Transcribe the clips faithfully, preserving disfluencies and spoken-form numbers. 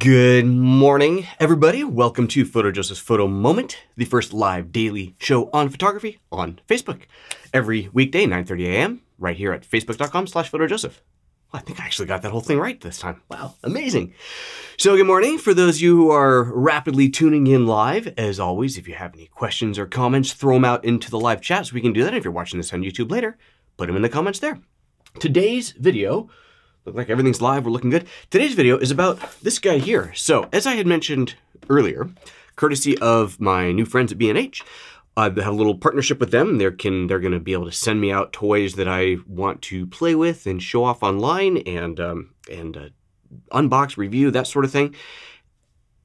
Good morning, everybody. Welcome to Photo Joseph's Photo Moment, the first live daily show on photography on Facebook. Every weekday, nine thirty a m, right here at facebook.com slash Photo Joseph. Well, I think I actually got that whole thing right this time. Wow, amazing. So good morning. For those of you who are rapidly tuning in live, as always, if you have any questions or comments, throw them out into the live chat so we can do that. If you're watching this on YouTube later, put them in the comments there. Today's video... Look like everything's live, we're looking good. Today's video is about this guy here. So as I had mentioned earlier, courtesy of my new friends at B and H, I have a little partnership with them. They're, can, they're gonna be able to send me out toys that I want to play with and show off online and, um, and uh, unbox, review, that sort of thing,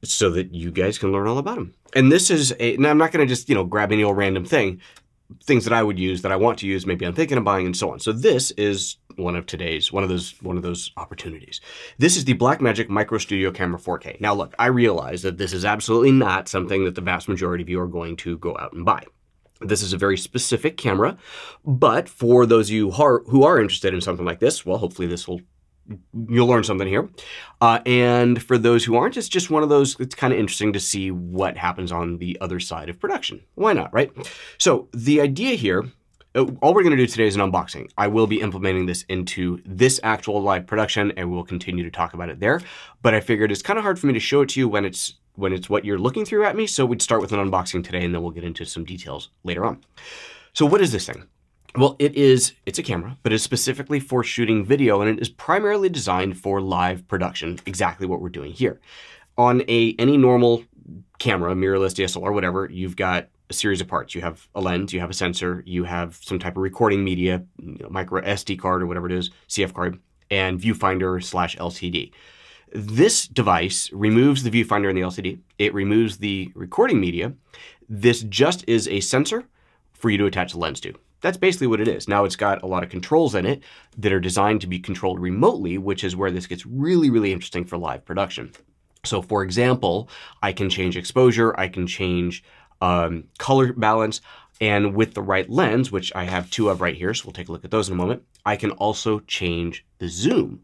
so that you guys can learn all about them. And this is a, now I'm not gonna just, you know, grab any old random thing, things that I would use, that I want to use, maybe I'm thinking of buying and so on. So this is one of today's, one of those, one of those opportunities. This is the Blackmagic Micro Studio Camera four K. Now look, I realize that this is absolutely not something that the vast majority of you are going to go out and buy. This is a very specific camera, but for those of you who are, who are interested in something like this, well, hopefully this will, you'll learn something here. Uh, and for those who aren't, it's just one of those, it's kind of interesting to see what happens on the other side of production. Why not, right? So the idea here, all we're gonna do today is an unboxing. I will be implementing this into this actual live production and we'll continue to talk about it there. But I figured it's kind of hard for me to show it to you when it's when it's what you're looking through at me. So we'd start with an unboxing today and then we'll get into some details later on. So what is this thing? Well, it is, it's a camera, but it's specifically for shooting video and it is primarily designed for live production, exactly what we're doing here. On a any normal camera, mirrorless D S L R, whatever, you've got a series of parts. You have a lens, you have a sensor, you have some type of recording media, you know, micro S D card or whatever it is, C F card, and viewfinder slash L C D. This device removes the viewfinder and the L C D. It removes the recording media. This just is a sensor for you to attach the lens to. That's basically what it is. Now it's got a lot of controls in it that are designed to be controlled remotely, which is where this gets really, really interesting for live production. So for example, I can change exposure, I can change um, color balance, and with the right lens, which I have two of right here, so we'll take a look at those in a moment, I can also change the zoom.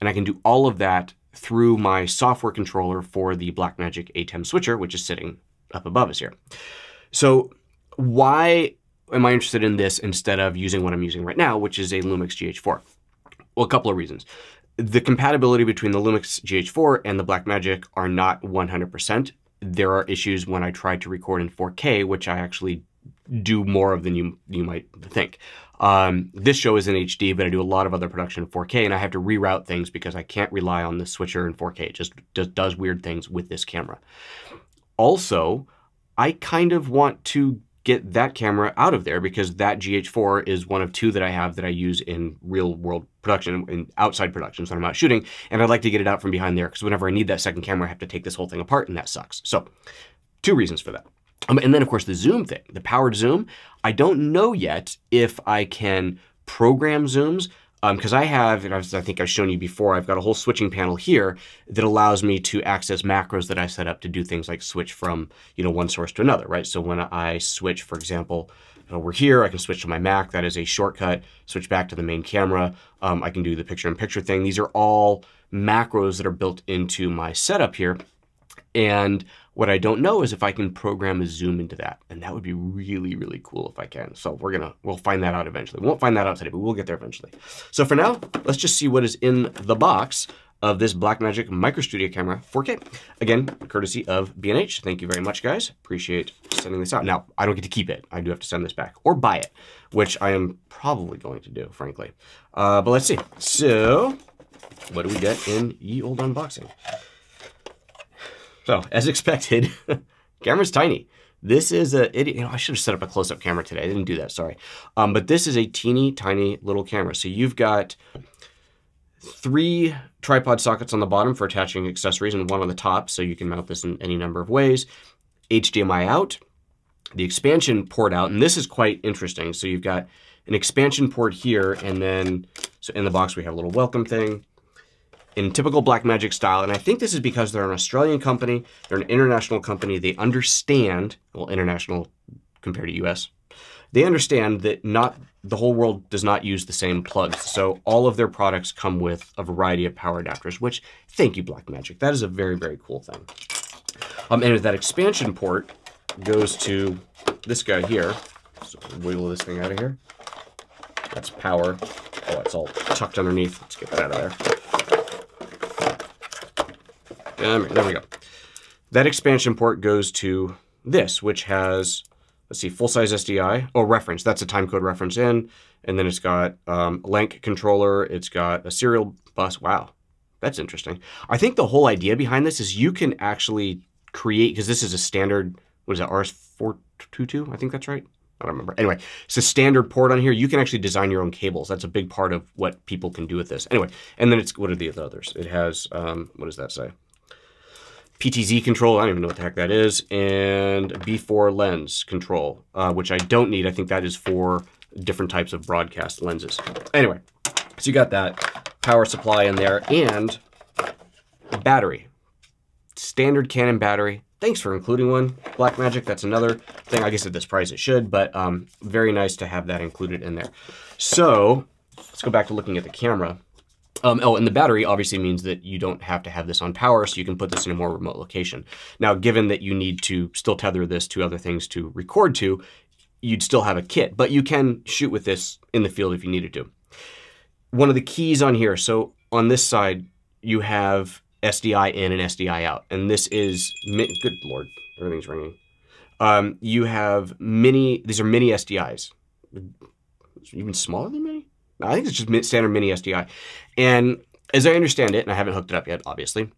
And I can do all of that through my software controller for the Blackmagic ATEM switcher, which is sitting up above us here. So why am I interested in this instead of using what I'm using right now, which is a Lumix G H four? Well, a couple of reasons. The compatibility between the Lumix G H four and the Blackmagic are not one hundred percent. There are issues when I try to record in four K, which I actually do more of than you, you might think. Um, this show is in H D, but I do a lot of other production in four K, and I have to reroute things because I can't rely on the switcher in four K. It just does weird things with this camera. Also, I kind of want to get that camera out of there because that G H four is one of two that I have that I use in real world production and outside productions when I'm out shooting. And I'd like to get it out from behind there because whenever I need that second camera, I have to take this whole thing apart and that sucks. So two reasons for that. Um, and then of course the zoom thing, the powered zoom. I don't know yet if I can program zooms because um, I have, and I think I've shown you before, I've got a whole switching panel here that allows me to access macros that I set up to do things like switch from, you know, one source to another, right? So when I switch, for example, over here, I can switch to my Mac, that is a shortcut, switch back to the main camera. Um, I can do the picture in picture thing. These are all macros that are built into my setup here. And what I don't know is if I can program a zoom into that. And that would be really, really cool if I can. So we're gonna, we'll find that out eventually. We won't find that out today, but we'll get there eventually. So for now, let's just see what is in the box of this Blackmagic Micro Studio Camera four K. Again, courtesy of B and H. Thank you very much, guys. Appreciate sending this out. Now, I don't get to keep it. I do have to send this back or buy it, which I am probably going to do, frankly. Uh, but let's see. So what do we get in ye old unboxing? So as expected, camera's tiny. This is a, it, you know, I should have set up a close-up camera today. I didn't do that, sorry. Um, but this is a teeny tiny little camera. So you've got three tripod sockets on the bottom for attaching accessories and one on the top. So you can mount this in any number of ways. H D M I out, the expansion port out, and this is quite interesting. So you've got an expansion port here and then, so in the box we have a little welcome thing. In typical Blackmagic style, and I think this is because they're an Australian company, they're an international company, they understand, well, international compared to U S, they understand that not the whole world does not use the same plugs. So all of their products come with a variety of power adapters, which thank you, Blackmagic. That is a very, very cool thing. Um, and that expansion port goes to this guy here. So wiggle this thing out of here. That's power. Oh, it's all tucked underneath. Let's get that out of there. Um, there we go. That expansion port goes to this, which has, let's see, full-size S D I. Oh, reference. That's a timecode reference in. And then it's got um, L A N C controller. It's got a serial bus. Wow, that's interesting. I think the whole idea behind this is you can actually create, because this is a standard, what is that, R S four twenty-two? I think that's right. I don't remember. Anyway, it's a standard port on here. You can actually design your own cables. That's a big part of what people can do with this. Anyway, and then it's, what are the others? It has, um, what does that say? P T Z control, I don't even know what the heck that is, and B four lens control, uh, which I don't need. I think that is for different types of broadcast lenses. Anyway, so you got that power supply in there and a battery. Standard Canon battery. Thanks for including one, Blackmagic. That's another thing. I guess at this price it should, but um, very nice to have that included in there. So let's go back to looking at the camera. Um, oh, and the battery obviously means that you don't have to have this on power, so you can put this in a more remote location. Now, given that you need to still tether this to other things to record to, you'd still have a kit, but you can shoot with this in the field if you needed to. One of the keys on here, so on this side, you have S D I in and S D I out. And this is, good Lord, everything's ringing. Um, you have mini, these are mini S D Is. Even smaller than mini? I think it's just standard mini S D I. And as I understand it, and I haven't hooked it up yet, obviously,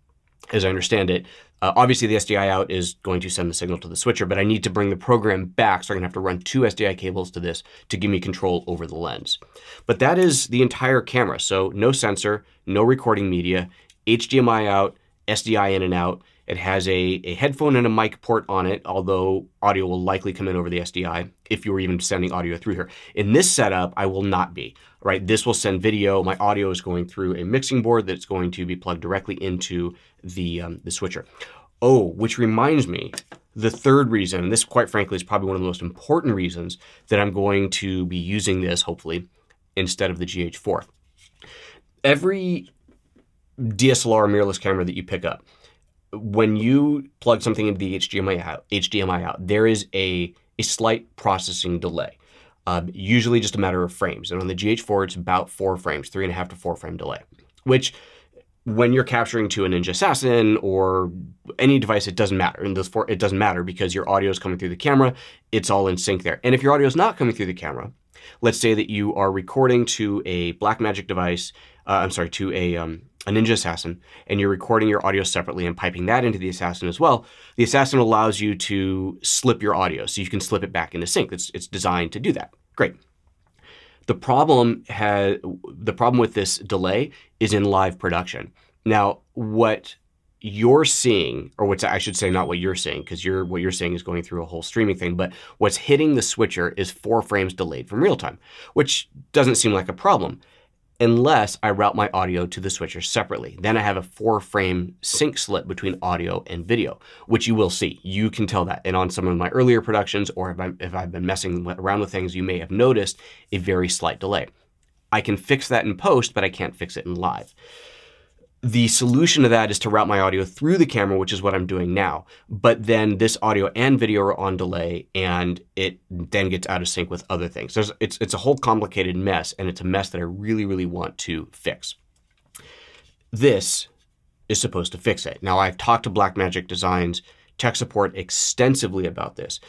as I understand it, uh, obviously the S D I out is going to send the signal to the switcher, but I need to bring the program back, so I'm gonna have to run two S D I cables to this to give me control over the lens. But that is the entire camera. So no sensor, no recording media, H D M I out, S D I in and out. It has a, a headphone and a mic port on it, although audio will likely come in over the S D I if you were even sending audio through here. In this setup, I will not be, right? This will send video. My audio is going through a mixing board that's going to be plugged directly into the, um, the switcher. Oh, which reminds me, the third reason, and this quite frankly is probably one of the most important reasons that I'm going to be using this, hopefully, instead of the G H four. Every D S L R mirrorless camera that you pick up, when you plug something into the H D M I out, H D M I out, there is a, a slight processing delay, uh, usually just a matter of frames. And on the G H four, it's about four frames, three and a half to four frame delay, which when you're capturing to a Ninja Assassin or any device, it doesn't matter. And those four, it doesn't matter because your audio is coming through the camera. It's all in sync there. And if your audio is not coming through the camera, let's say that you are recording to a Blackmagic device, uh, I'm sorry, to a... Um, a Ninja Assassin, and you're recording your audio separately and piping that into the Assassin as well, the Assassin allows you to slip your audio, so you can slip it back into sync. It's, it's designed to do that. Great. The problem, has, the problem with this delay is in live production. Now, what you're seeing, or what's, I should say not what you're seeing, because you're, what you're seeing is going through a whole streaming thing, but what's hitting the switcher is four frames delayed from real time, which doesn't seem like a problem, unless I route my audio to the switcher separately. Then I have a four frame sync slip between audio and video, which you will see. You can tell that. And on some of my earlier productions, or if, I'm, if I've been messing around with things, you may have noticed a very slight delay. I can fix that in post, but I can't fix it in live. The solution to that is to route my audio through the camera, which is what I'm doing now. But then this audio and video are on delay, and it then gets out of sync with other things. There's, it's, it's a whole complicated mess, and it's a mess that I really, really want to fix. This is supposed to fix it. Now, I've talked to Blackmagic Design's tech support extensively about this,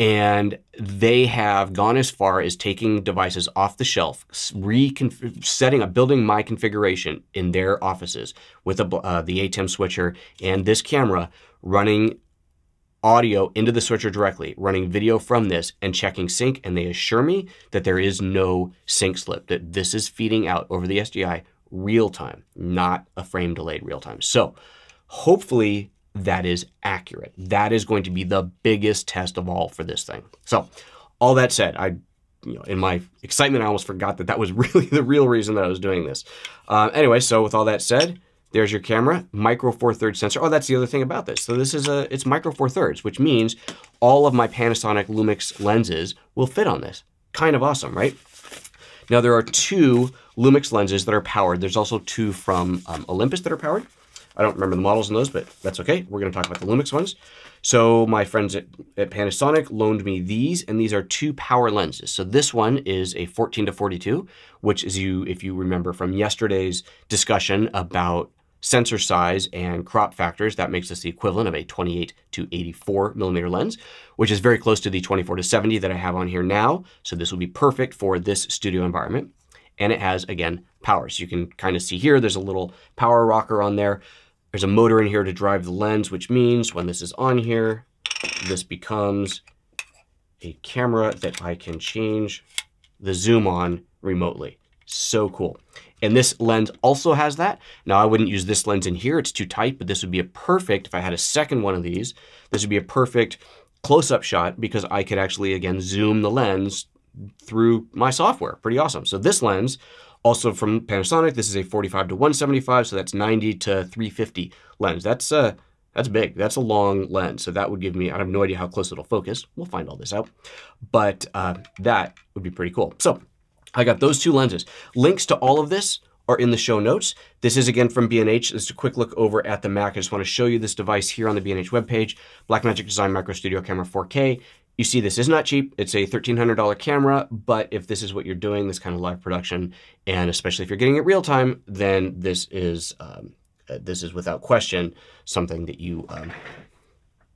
and they have gone as far as taking devices off the shelf, setting up, building my configuration in their offices with a, uh, the ATEM switcher and this camera, running audio into the switcher directly, running video from this and checking sync. And they assure me that there is no sync slip, that this is feeding out over the S D I real time, not a frame delayed real time. So hopefully that is accurate. That is going to be the biggest test of all for this thing. So all that said, I, you know, in my excitement, I almost forgot that that was really the real reason that I was doing this. Uh, anyway, so with all that said, There's your camera, Micro Four Thirds sensor. Oh, that's the other thing about this. So this is a, it's Micro Four Thirds, which means all of my Panasonic Lumix lenses will fit on this. Kind of awesome, right? Now there are two Lumix lenses that are powered. There's also two from um, Olympus that are powered. I don't remember the models in those, but that's okay. We're gonna talk about the Lumix ones. So my friends at, at Panasonic loaned me these, and these are two power lenses. So this one is a fourteen to forty-two, which is you, if you remember from yesterday's discussion about sensor size and crop factors, that makes us the equivalent of a twenty-eight to eighty-four millimeter lens, which is very close to the twenty-four to seventy that I have on here now. So this will be perfect for this studio environment. And it has, again, power. So you can kind of see here, there's a little power rocker on there. There's a motor in here to drive the lens, which means when this is on here, this becomes a camera that I can change the zoom on remotely. So cool. And this lens also has that. Now I wouldn't use this lens in here, it's too tight, but this would be a perfect, if I had a second one of these, this would be a perfect close-up shot because I could actually, again, zoom the lens through my software. Pretty awesome. So this lens, also from Panasonic, this is a forty-five to one seventy-five, so that's ninety to three fifty lens. That's uh, that's big, that's a long lens. So that would give me, I have no idea how close it'll focus. We'll find all this out, but uh, that would be pretty cool. So I got those two lenses. Links to all of this are in the show notes. This is again from B and H. Just a quick look over at the Mac. I just wanna show you this device here on the B and H webpage, Blackmagic Design Micro Studio Camera four K. You see, this is not cheap. It's a thirteen hundred dollar camera, but if this is what you're doing, this kind of live production, and especially if you're getting it real time, then this is um, uh, this is without question something that you um,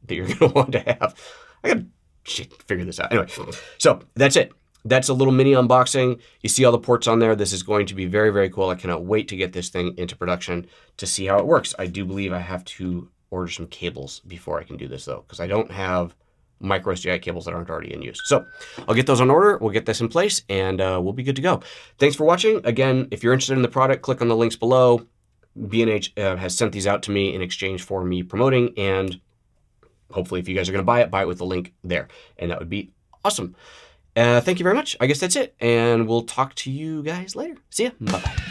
that you're gonna want to have. I gotta figure this out. Anyway, so that's it. That's a little mini unboxing. You see all the ports on there. This is going to be very, very cool. I cannot wait to get this thing into production to see how it works. I do believe I have to order some cables before I can do this though, because I don't have micro S D I cables that aren't already in use. So I'll get those on order. We'll get this in place, and uh, we'll be good to go. Thanks for watching. Again, if you're interested in the product, click on the links below. B and H uh, has sent these out to me in exchange for me promoting, and hopefully if you guys are gonna buy it, buy it with the link there. And that would be awesome. Uh, thank you very much. I guess that's it. And we'll talk to you guys later. See ya. Bye-bye.